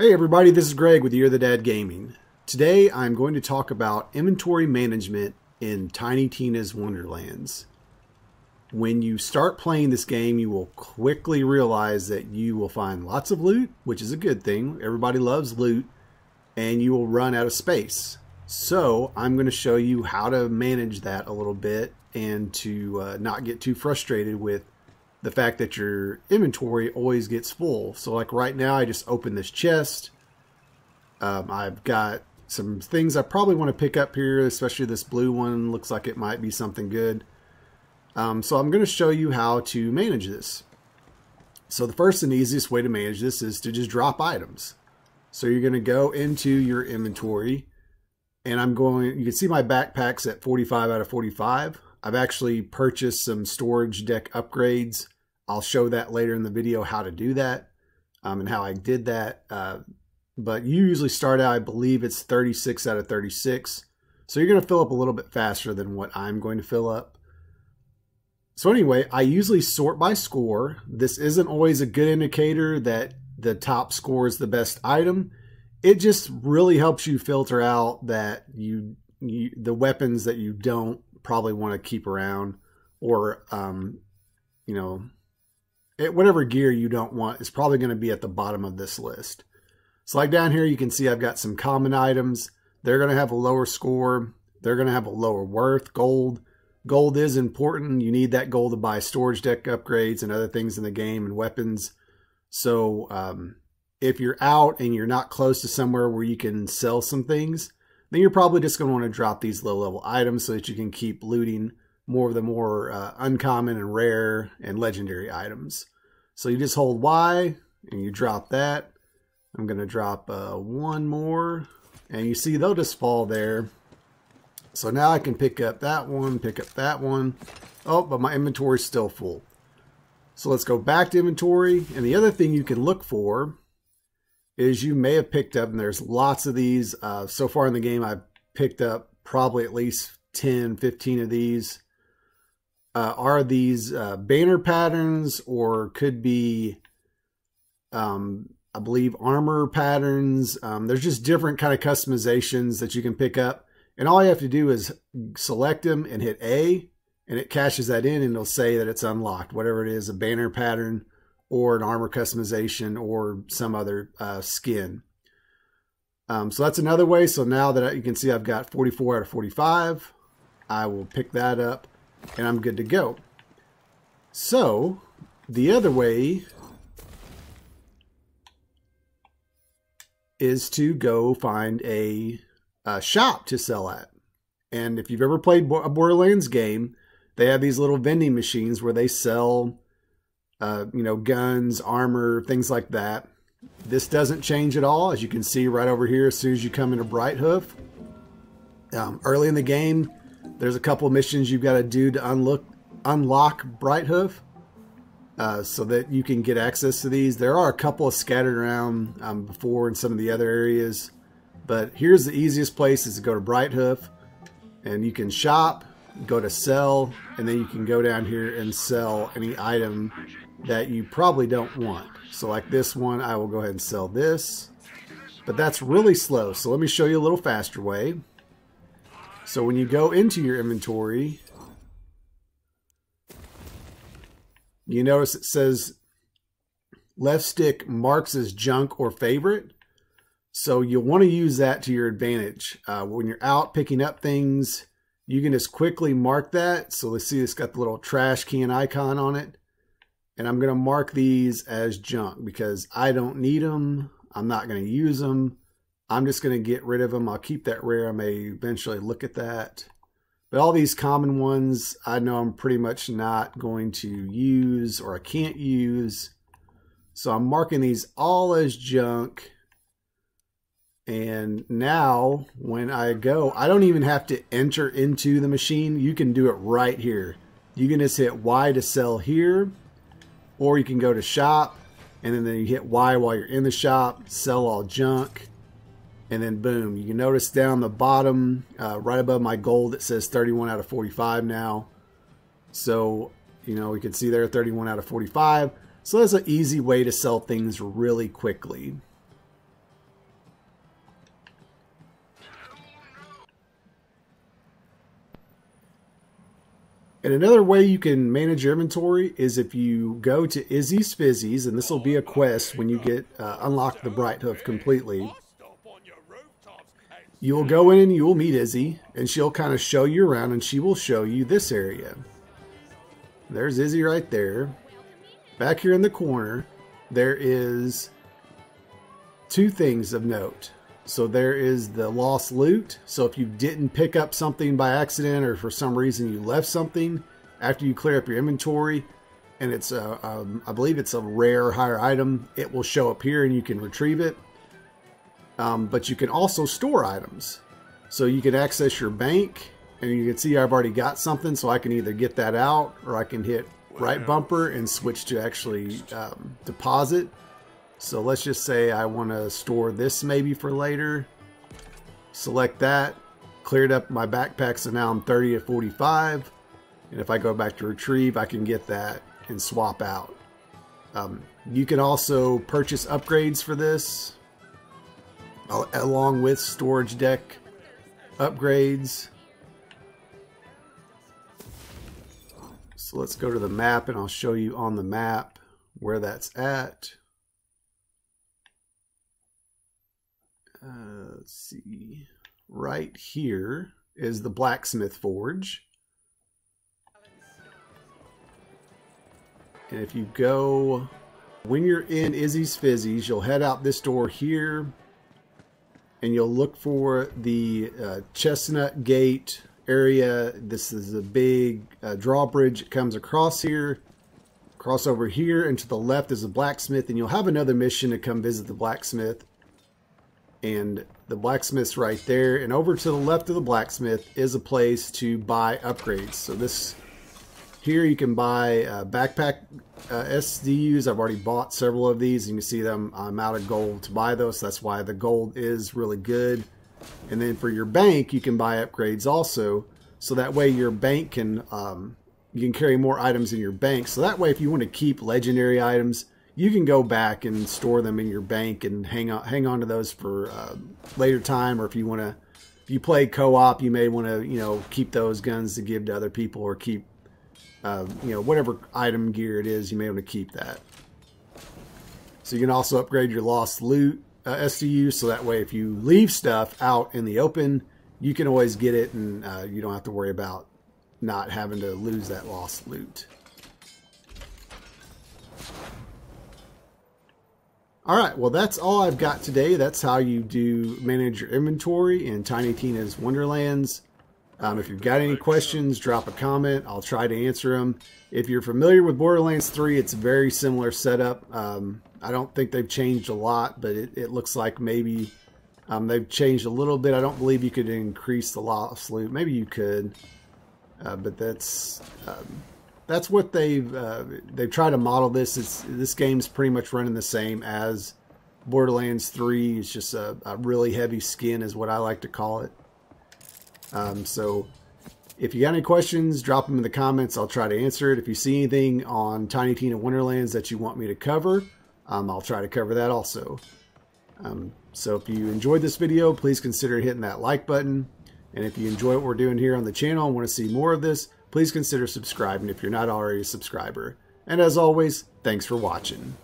Hey everybody, this is Greg with Year of the Dad Gaming. Today I'm going to talk about inventory management in Tiny Tina's Wonderlands. When you start playing this game, you will quickly realize that you will find lots of loot, which is a good thing. Everybody loves loot, and you will run out of space. So I'm going to show you how to manage that a little bit and to not get too frustrated with the fact that your inventory always gets full. So like right now, I just opened this chest. I've got some things I probably want to pick up here, especially this blue one. Looks like it might be something good. So I'm going to show you how to manage this. So the first and easiest way to manage this is to just drop items. So you're going to go into your inventory, and you can see my backpack's at 45 out of 45. I've actually purchased some storage deck upgrades. I'll show that later in the video how to do that and how I did that. But you usually start out, I believe it's 36 out of 36. So you're going to fill up a little bit faster than what I'm going to fill up. So anyway, I usually sort by score. This isn't always a good indicator that the top score is the best item. It just really helps you filter out that the weapons that you don't probably want to keep around, or you know, whatever gear you don't want is probably going to be at the bottom of this list. So like down here, you can see I've got some common items. They're going to have a lower score. They're going to have a lower worth. Gold is important. You need that gold to buy storage deck upgrades and other things in the game and weapons. So if you're out and you're not close to somewhere where you can sell some things, then you're probably just going to want to drop these low-level items so that you can keep looting more of the more uncommon and rare and legendary items. So you just hold Y and you drop that. I'm going to drop one more, and you see they'll just fall there. So now I can pick up that one, pick up that one. Oh, but my inventory's still full. So let's go back to inventory, and the other thing you can look for is you may have picked up, and there's lots of these. So far in the game, I've picked up probably at least 10, 15 of these. Are these banner patterns, or could be, I believe, armor patterns. There's just different kind of customizations that you can pick up. And all you have to do is select them and hit A, and it caches that in, and it'll say that it's unlocked, whatever it is, a banner pattern, or an armor customization, or some other skin. So that's another way. So now that you can see I've got 44 out of 45, I will pick that up and I'm good to go. So the other way is to go find a shop to sell at. And if you've ever played a Borderlands game, they have these little vending machines where they sell you know, guns, armor, things like that. This doesn't change at all. As you can see right over here, as soon as you come into Brighthoof, early in the game, there's a couple missions you've got to do to unlock Brighthoof so that you can get access to these. There are a couple scattered around before in some of the other areas, but here's the easiest place, is to go to Brighthoof, and you can shop, go to sell, and then you can go down here and sell any item that you probably don't want. So like this one, I will go ahead and sell this, but that's really slow. So let me show you a little faster way. So when you go into your inventory, you notice it says left stick marks as junk or favorite. So you'll want to use that to your advantage. When you're out picking up things, you can just quickly mark that. So let's see, it's got the little trash can icon on it. And I'm going to mark these as junk because I don't need them. I'm not going to use them. I'm just going to get rid of them. I'll keep that rare. I may eventually look at that. But all these common ones, I know I'm pretty much not going to use, or I can't use. So I'm marking these all as junk. And now when I go, I don't even have to enter into the machine. You can do it right here. You can just hit Y to sell here, or you can go to shop, and then you hit Y while you're in the shop, sell all junk, and then boom. You can notice down the bottom, right above my gold, it says 31 out of 45 now. So, you know, you can see there 31 out of 45. So that's an easy way to sell things really quickly. And another way you can manage your inventory is if you go to Izzy's Fizzies, and this will be a quest when you get unlock the Brighthoof completely. You'll go in and you'll meet Izzy, and she'll kind of show you around, and she will show you this area. There's Izzy right there. Back here in the corner, there is two things of note. So there is the lost loot. So if you didn't pick up something by accident or for some reason you left something, after you clear up your inventory, and it's I believe it's a rare higher item, it will show up here and you can retrieve it. But you can also store items. So you can access your bank, and you can see I've already got something, so I can either get that out or I can hit right bumper and switch to actually deposit. So let's just say I want to store this maybe for later. Select that. Cleared up my backpack, so now I'm 30 at 45. And if I go back to retrieve, I can get that and swap out. You can also purchase upgrades for this, along with storage deck upgrades. So let's go to the map, and I'll show you on the map where that's at. Let's see. Right here is the Blacksmith Forge. And if you go, when you're in Izzy's Fizzies, you'll head out this door here, and you'll look for the Chestnut Gate area. This is a big drawbridge that comes across here. Cross over here, and to the left is the blacksmith, and you'll have another mission to come visit the blacksmith. And the blacksmith's right there, and over to the left of the blacksmith is a place to buy upgrades. So this here you can buy backpack SDUs. I've already bought several of these, and you can see them. I'm out of gold to buy those, so that's why the gold is really good. And then for your bank, you can buy upgrades also, so that way your bank can you can carry more items in your bank. So that way, if you want to keep legendary items, you can go back and store them in your bank and hang on to those for later time. Or if you want to, if you play co-op, you may want to, you know, keep those guns to give to other people, or keep, you know, whatever item gear it is, you may want to keep that. So you can also upgrade your lost loot SDU, so that way if you leave stuff out in the open, you can always get it, and you don't have to worry about not having to lose that lost loot. All right, well, that's all I've got today. That's how you do manage your inventory in Tiny Tina's Wonderlands. If you've got any questions, drop a comment. I'll try to answer them. If you're familiar with Borderlands 3, it's a very similar setup. I don't think they've changed a lot, but it looks like maybe they've changed a little bit. I don't believe you could increase the loss loot. Maybe you could, but that's what they've tried to model this. This game's pretty much running the same as Borderlands 3. It's just a really heavy skin is what I like to call it. So if you got any questions, drop them in the comments. I'll try to answer it. If you see anything on Tiny Tina Wonderlands that you want me to cover, I'll try to cover that also. So if you enjoyed this video, please consider hitting that like button. And if you enjoy what we're doing here on the channel and want to see more of this, please consider subscribing if you're not already a subscriber. And as always, thanks for watching.